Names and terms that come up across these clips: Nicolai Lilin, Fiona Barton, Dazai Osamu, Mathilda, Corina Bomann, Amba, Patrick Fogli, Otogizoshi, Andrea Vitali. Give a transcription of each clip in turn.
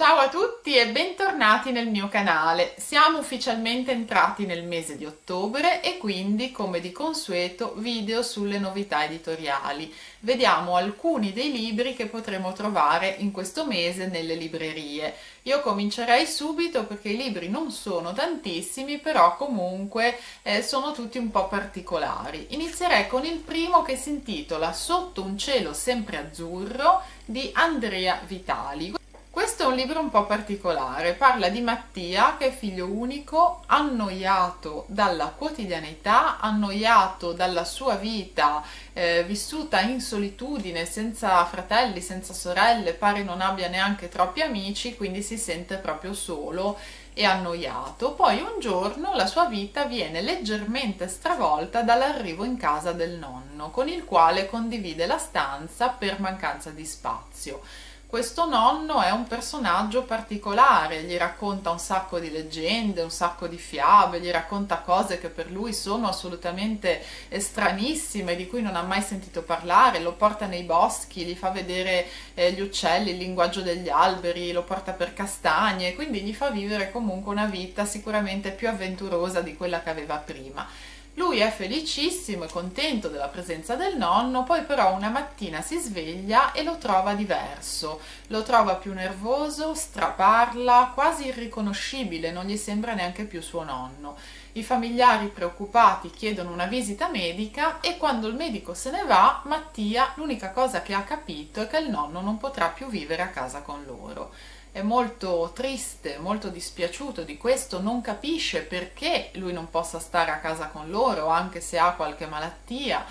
Ciao a tutti e bentornati nel mio canale. Siamo ufficialmente entrati nel mese di ottobre e quindi, come di consueto, video sulle novità editoriali. Vediamo alcuni dei libri che potremo trovare in questo mese nelle librerie. Io comincerei subito perché i libri non sono tantissimi, però comunque sono tutti un po' particolari. Inizierei con il primo che si intitola Sotto un cielo sempre azzurro di Andrea Vitali. Questo è un libro un po' particolare, parla di Mattia che è figlio unico, annoiato dalla quotidianità, annoiato dalla sua vita vissuta in solitudine, senza fratelli, senza sorelle, pare non abbia neanche troppi amici, quindi si sente proprio solo e annoiato. Poi un giorno la sua vita viene leggermente stravolta dall'arrivo in casa del nonno, con il quale condivide la stanza per mancanza di spazio. Questo nonno è un personaggio particolare, gli racconta un sacco di leggende, un sacco di fiabe, gli racconta cose che per lui sono assolutamente stranissime, di cui non ha mai sentito parlare, lo porta nei boschi, gli fa vedere gli uccelli, il linguaggio degli alberi, lo porta per castagne, quindi gli fa vivere comunque una vita sicuramente più avventurosa di quella che aveva prima. Lui è felicissimo e contento della presenza del nonno, poi però una mattina si sveglia e lo trova diverso, lo trova più nervoso, straparla, quasi irriconoscibile, non gli sembra neanche più suo nonno. I familiari preoccupati chiedono una visita medica e quando il medico se ne va, Mattia l'unica cosa che ha capito è che il nonno non potrà più vivere a casa con loro. È molto triste, molto dispiaciuto di questo, non capisce perché lui non possa stare a casa con loro anche se ha qualche malattia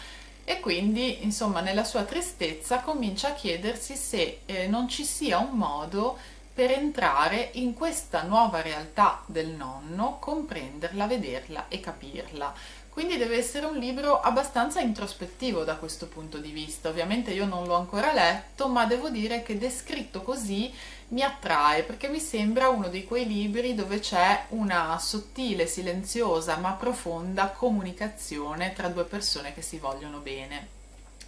e quindi, insomma, nella sua tristezza comincia a chiedersi se non ci sia un modo per entrare in questa nuova realtà del nonno, comprenderla, vederla e capirla. Quindi deve essere un libro abbastanza introspettivo da questo punto di vista. Ovviamente io non l'ho ancora letto, ma devo dire che descritto così mi attrae, perché mi sembra uno di quei libri dove c'è una sottile, silenziosa ma profonda comunicazione tra due persone che si vogliono bene.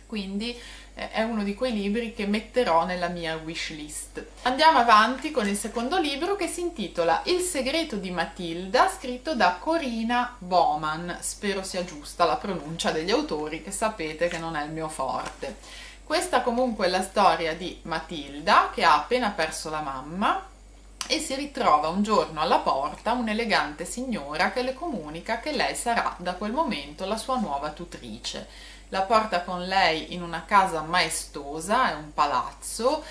Quindi è uno di quei libri che metterò nella mia wishlist. Andiamo avanti con il secondo libro che si intitola Il segreto di Mathilda, scritto da Corina Bomann. Spero sia giusta la pronuncia degli autori, che sapete che non è il mio forte. Questa comunque è la storia di Mathilda, che ha appena perso la mamma e si ritrova un giorno alla porta un'elegante signora che le comunica che lei sarà da quel momento la sua nuova tutrice. La porta con lei in una casa maestosa, è un palazzo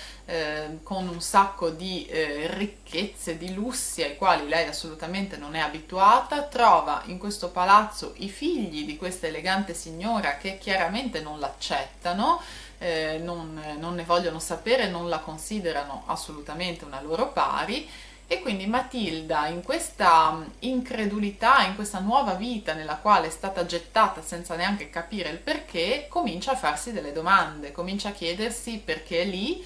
con un sacco di ricchezze, di lussi ai quali lei assolutamente non è abituata. Trova in questo palazzo i figli di questa elegante signora che chiaramente non l'accettano, non ne vogliono sapere, non la considerano assolutamente una loro pari. E quindi Mathilda, in questa incredulità, in questa nuova vita nella quale è stata gettata senza neanche capire il perché, comincia a farsi delle domande, comincia a chiedersi perché è lì,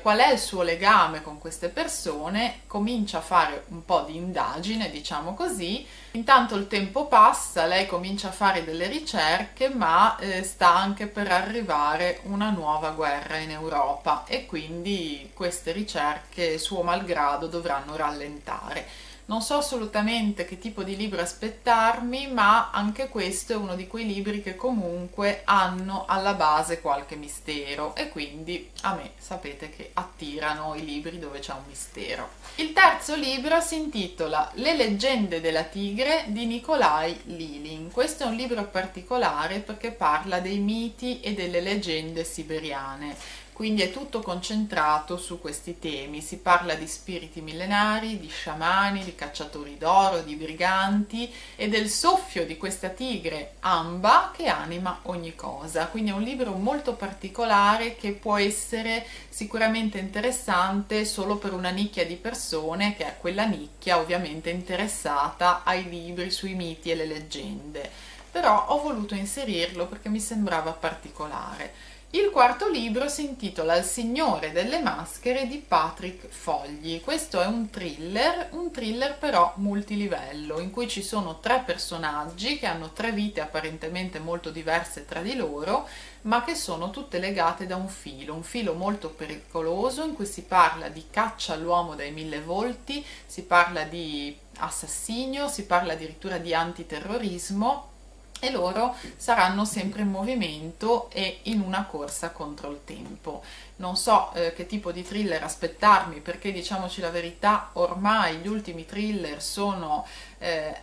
qual è il suo legame con queste persone, comincia a fare un po' di indagine, diciamo così. Intanto il tempo passa, lei comincia a fare delle ricerche, ma sta anche per arrivare una nuova guerra in Europa e quindi queste ricerche, suo malgrado, dovranno rallentare. Non so assolutamente che tipo di libro aspettarmi, ma anche questo è uno di quei libri che comunque hanno alla base qualche mistero e quindi a me sapete che attirano i libri dove c'è un mistero. Il terzo libro si intitola Le leggende della tigre di Nicolai Lilin. Questo è un libro particolare perché parla dei miti e delle leggende siberiane. Quindi è tutto concentrato su questi temi, si parla di spiriti millenari, di sciamani, di cacciatori d'oro, di briganti e del soffio di questa tigre Amba che anima ogni cosa. Quindi è un libro molto particolare che può essere sicuramente interessante solo per una nicchia di persone, che è quella nicchia ovviamente interessata ai libri sui miti e le leggende. Però ho voluto inserirlo perché mi sembrava particolare. Il quarto libro si intitola Il Signore delle Maschere di Patrick Fogli. Questo è un thriller però multilivello, in cui ci sono tre personaggi che hanno tre vite apparentemente molto diverse tra di loro, ma che sono tutte legate da un filo molto pericoloso in cui si parla di caccia all'uomo dai mille volti, si parla di assassinio, si parla addirittura di antiterrorismo, e loro saranno sempre in movimento e in una corsa contro il tempo. Non so che tipo di thriller aspettarmi, perché diciamoci la verità, ormai gli ultimi thriller sono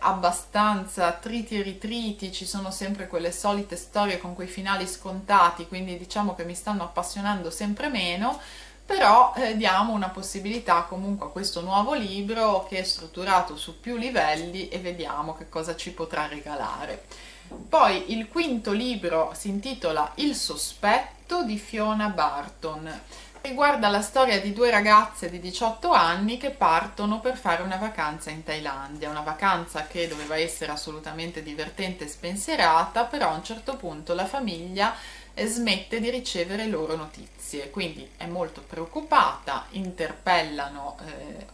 abbastanza triti e ritriti, ci sono sempre quelle solite storie con quei finali scontati, quindi diciamo che mi stanno appassionando sempre meno. Però diamo una possibilità comunque a questo nuovo libro, che è strutturato su più livelli, e vediamo che cosa ci potrà regalare. Poi il quinto libro si intitola Il sospetto di Fiona Barton. Riguarda la storia di due ragazze di 18 anni che partono per fare una vacanza in Thailandia, una vacanza che doveva essere assolutamente divertente e spensierata, però a un certo punto la famiglia smette di ricevere loro notizie, quindi è molto preoccupata. Interpellano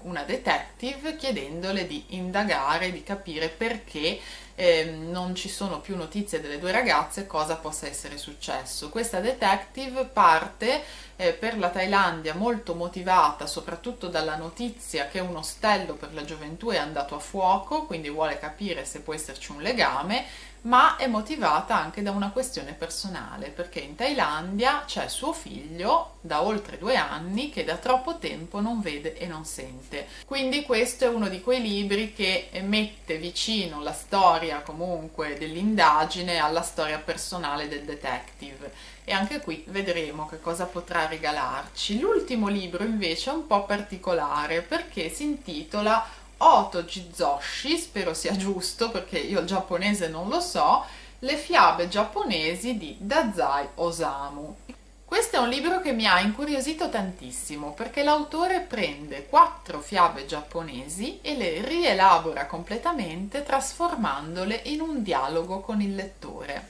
una detective chiedendole di indagare, di capire perché non ci sono più notizie delle due ragazze, cosa possa essere successo. Questa detective parte per la Thailandia molto motivata soprattutto dalla notizia che un ostello per la gioventù è andato a fuoco, quindi vuole capire se può esserci un legame, ma è motivata anche da una questione personale, perché in Thailandia c'è suo figlio da oltre 2 anni che da troppo tempo non vede e non sente. Quindi questo è uno di quei libri che mette vicino la storia comunque dell'indagine alla storia personale del detective, e anche qui vedremo che cosa potrà regalarci. L'ultimo libro invece è un po' particolare, perché si intitola Otogizoshi, spero sia giusto perché io il giapponese non lo so, le fiabe giapponesi di Dazai Osamu. Questo è un libro che mi ha incuriosito tantissimo, perché l'autore prende 4 fiabe giapponesi e le rielabora completamente, trasformandole in un dialogo con il lettore.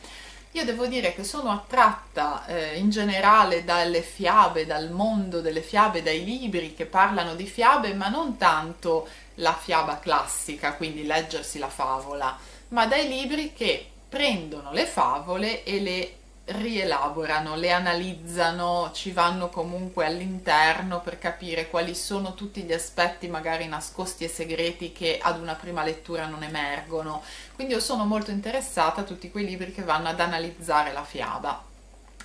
Io devo dire che sono attratta in generale dalle fiabe, dal mondo delle fiabe, dai libri che parlano di fiabe, ma non tanto la fiaba classica, quindi leggersi la favola, ma dai libri che prendono le favole e le rielaborano, le analizzano, ci vanno comunque all'interno per capire quali sono tutti gli aspetti magari nascosti e segreti che ad una prima lettura non emergono. Quindi io sono molto interessata a tutti quei libri che vanno ad analizzare la fiaba,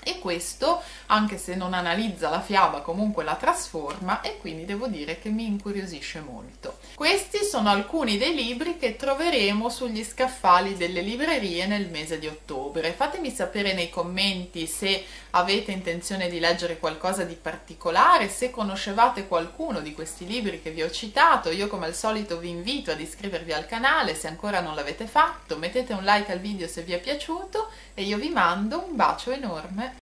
e questo, anche se non analizza la fiaba, comunque la trasforma, e quindi devo dire che mi incuriosisce molto. Questi sono alcuni dei libri che troveremo sugli scaffali delle librerie nel mese di ottobre. Fatemi sapere nei commenti se avete intenzione di leggere qualcosa di particolare, se conoscevate qualcuno di questi libri che vi ho citato. Io come al solito vi invito ad iscrivervi al canale se ancora non l'avete fatto, mettete un like al video se vi è piaciuto, e io vi mando un bacio enorme.